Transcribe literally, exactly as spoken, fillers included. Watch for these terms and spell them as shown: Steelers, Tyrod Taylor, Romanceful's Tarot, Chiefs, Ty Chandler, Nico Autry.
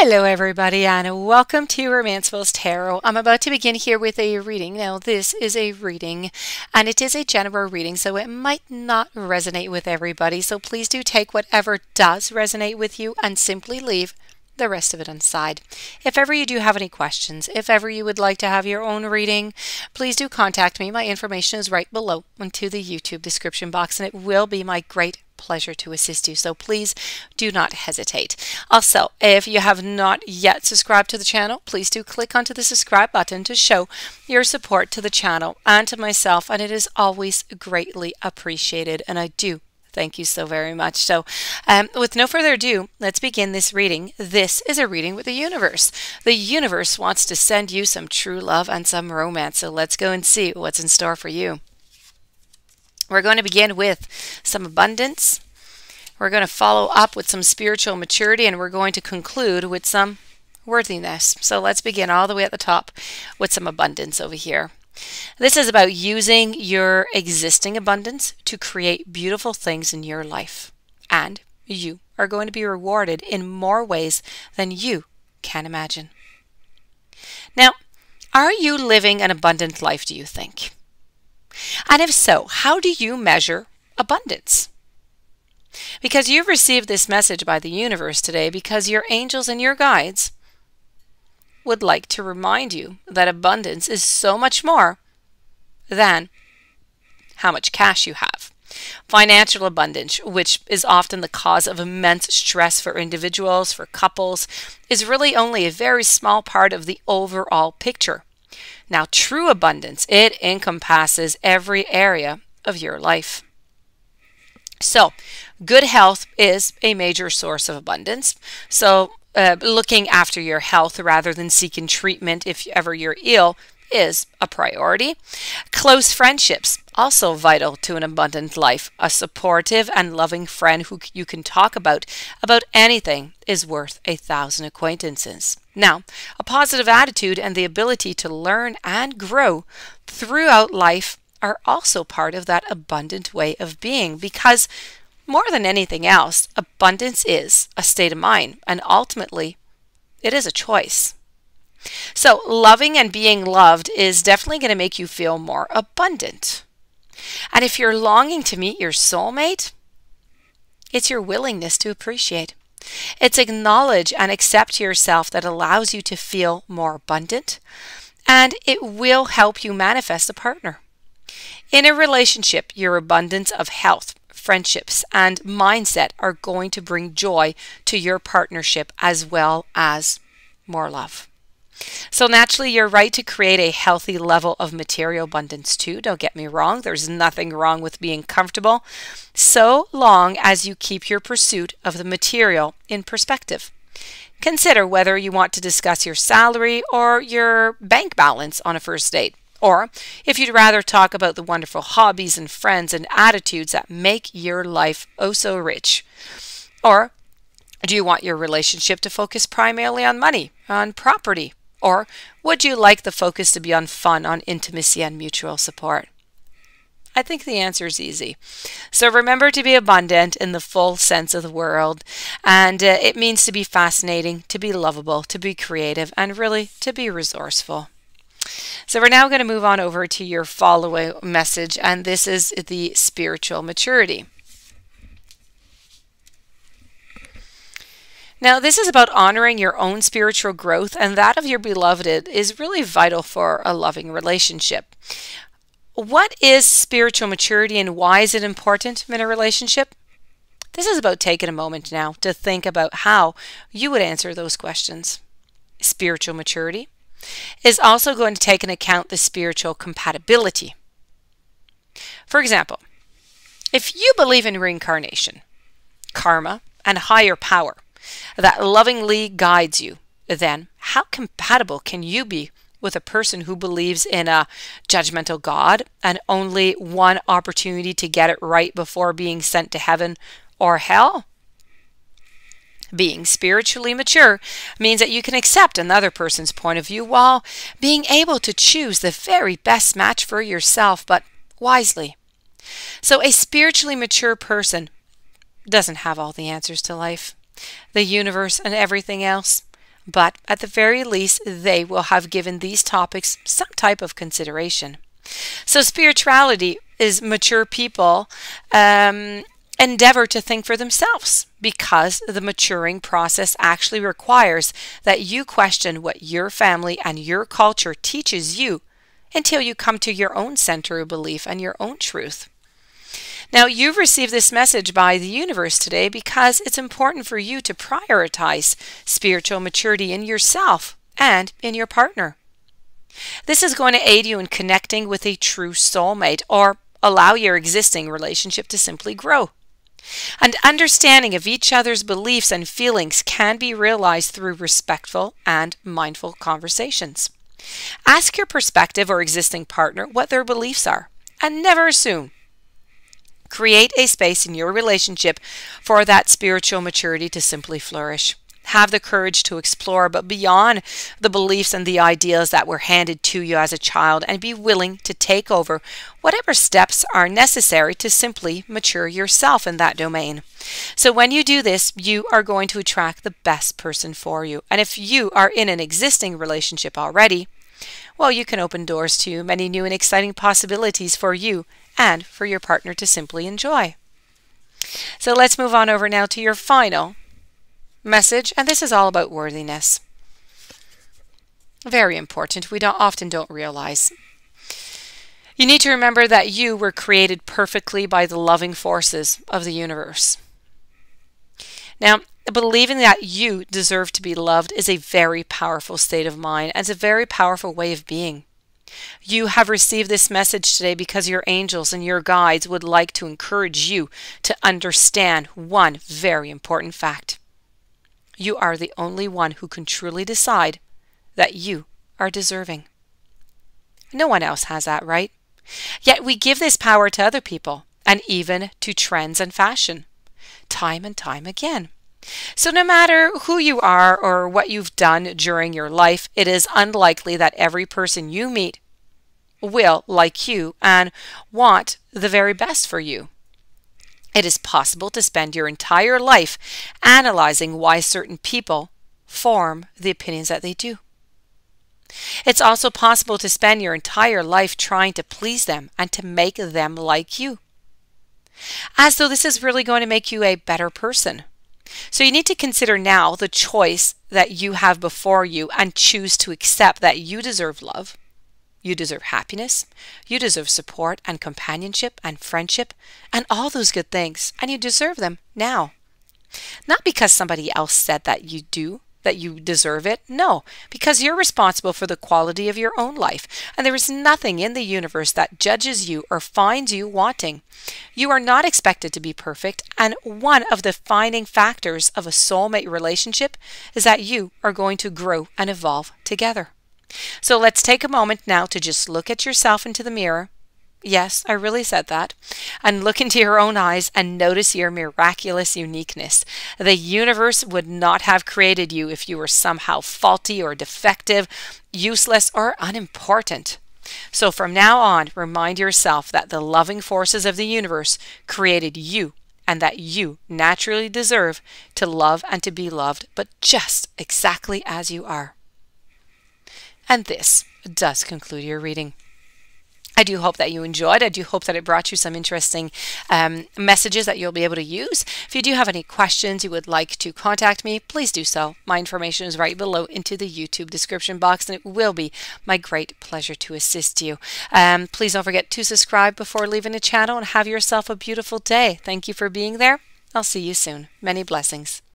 Hello everybody and welcome to Romanceful's Tarot. I'm about to begin here with a reading. Now this is a reading and it is a general reading, so it might not resonate with everybody. So please do take whatever does resonate with you and simply leave the rest of it inside. If ever you do have any questions, if ever you would like to have your own reading, please do contact me. My information is right below into the YouTube description box and it will be my great pleasure to assist you, so please do not hesitate. Also, if you have not yet subscribed to the channel, please do click onto the subscribe button to show your support to the channel and to myself, and it is always greatly appreciated, and I do thank you so very much. So um, with no further ado, let's begin this reading. This is a reading with the universe. The universe wants to send you some true love and some romance, so let's go and see what's in store for you. We're going to begin with some abundance. We're going to follow up with some spiritual maturity, and we're going to conclude with some worthiness. So let's begin all the way at the top with some abundance over here. This is about using your existing abundance to create beautiful things in your life. And you are going to be rewarded in more ways than you can imagine. Now, are you living an abundant life, do you think? And if so, how do you measure abundance? Because you've received this message by the universe today because your angels and your guides would like to remind you that abundance is so much more than how much cash you have. Financial abundance, which is often the cause of immense stress for individuals, for couples, is really only a very small part of the overall picture. Now, true abundance, it encompasses every area of your life. So, good health is a major source of abundance. So, uh, looking after your health rather than seeking treatment if ever you're ill is a priority. Close friendships, also vital to an abundant life. A supportive and loving friend who you can talk about, about anything is worth a thousand acquaintances. Now, a positive attitude and the ability to learn and grow throughout life are also part of that abundant way of being, because more than anything else, abundance is a state of mind, and ultimately it is a choice. So loving and being loved is definitely going to make you feel more abundant. And if you're longing to meet your soulmate, it's your willingness to appreciate. It's acknowledge and accept yourself that allows you to feel more abundant, and it will help you manifest a partner. In a relationship, your abundance of health, friendships, and mindset are going to bring joy to your partnership as well as more love. So naturally, you're right to create a healthy level of material abundance too. Don't get me wrong. There's nothing wrong with being comfortable, so long as you keep your pursuit of the material in perspective. Consider whether you want to discuss your salary or your bank balance on a first date, or if you'd rather talk about the wonderful hobbies and friends and attitudes that make your life oh so rich. Or do you want your relationship to focus primarily on money, on property? Or would you like the focus to be on fun, on intimacy, and mutual support? I think the answer is easy. So remember to be abundant in the full sense of the word, and uh, it means to be fascinating, to be lovable, to be creative, and really to be resourceful. So we're now going to move on over to your follow-up message, and this is the spiritual maturity. Now, this is about honoring your own spiritual growth, and that of your beloved is really vital for a loving relationship. What is spiritual maturity and why is it important in a relationship? This is about taking a moment now to think about how you would answer those questions. Spiritual maturity is also going to take into account the spiritual compatibility. For example, if you believe in reincarnation, karma, and higher power that lovingly guides you, then how compatible can you be with a person who believes in a judgmental God and only one opportunity to get it right before being sent to heaven or hell? Being spiritually mature means that you can accept another person's point of view while being able to choose the very best match for yourself, but wisely. So a spiritually mature person doesn't have all the answers to life, the universe, and everything else. but at the very least they will have given these topics some type of consideration. So spirituality is mature people um, endeavor to think for themselves, because the maturing process actually requires that you question what your family and your culture teaches you until you come to your own center of belief and your own truth. Now, you've received this message by the universe today because it's important for you to prioritize spiritual maturity in yourself and in your partner. This is going to aid you in connecting with a true soulmate, or allow your existing relationship to simply grow. An understanding of each other's beliefs and feelings can be realized through respectful and mindful conversations. Ask your prospective or existing partner what their beliefs are, and never assume. Create a space in your relationship for that spiritual maturity to simply flourish. Have the courage to explore, but beyond the beliefs and the ideals that were handed to you as a child, and be willing to take over whatever steps are necessary to simply mature yourself in that domain. So when you do this, you are going to attract the best person for you. And if you are in an existing relationship already, well, you can open doors to many new and exciting possibilities for you and for your partner to simply enjoy. So let's move on over now to your final message, and this is all about worthiness. Very important. We don't often don't realize. You need to remember that you were created perfectly by the loving forces of the universe. Now, believing that you deserve to be loved is a very powerful state of mind, and it's a very powerful way of being. You have received this message today because your angels and your guides would like to encourage you to understand one very important fact. You are the only one who can truly decide that you are deserving. No one else has that right. Yet we give this power to other people, and even to trends and fashion, time and time again. So no matter who you are or what you've done during your life, it is unlikely that every person you meet will like you and want the very best for you. It is possible to spend your entire life analyzing why certain people form the opinions that they do. It's also possible to spend your entire life trying to please them and to make them like you, as though this is really going to make you a better person. So you need to consider now the choice that you have before you, and choose to accept that you deserve love. You deserve happiness, you deserve support and companionship and friendship and all those good things, and you deserve them now. Not because somebody else said that you do, that you deserve it. No, because you're responsible for the quality of your own life, and there is nothing in the universe that judges you or finds you wanting. You are not expected to be perfect, and one of the defining factors of a soulmate relationship is that you are going to grow and evolve together. So let's take a moment now to just look at yourself into the mirror. Yes, I really said that. And look into your own eyes and notice your miraculous uniqueness. The universe would not have created you if you were somehow faulty or defective, useless or unimportant. So from now on, remind yourself that the loving forces of the universe created you, and that you naturally deserve to love and to be loved, but just exactly as you are. And this does conclude your reading. I do hope that you enjoyed. I do hope that it brought you some interesting um, messages that you'll be able to use. If you do have any questions you would like to contact me, please do so. My information is right below into the YouTube description box, and it will be my great pleasure to assist you. Um, please don't forget to subscribe before leaving the channel, and have yourself a beautiful day. Thank you for being there. I'll see you soon. Many blessings.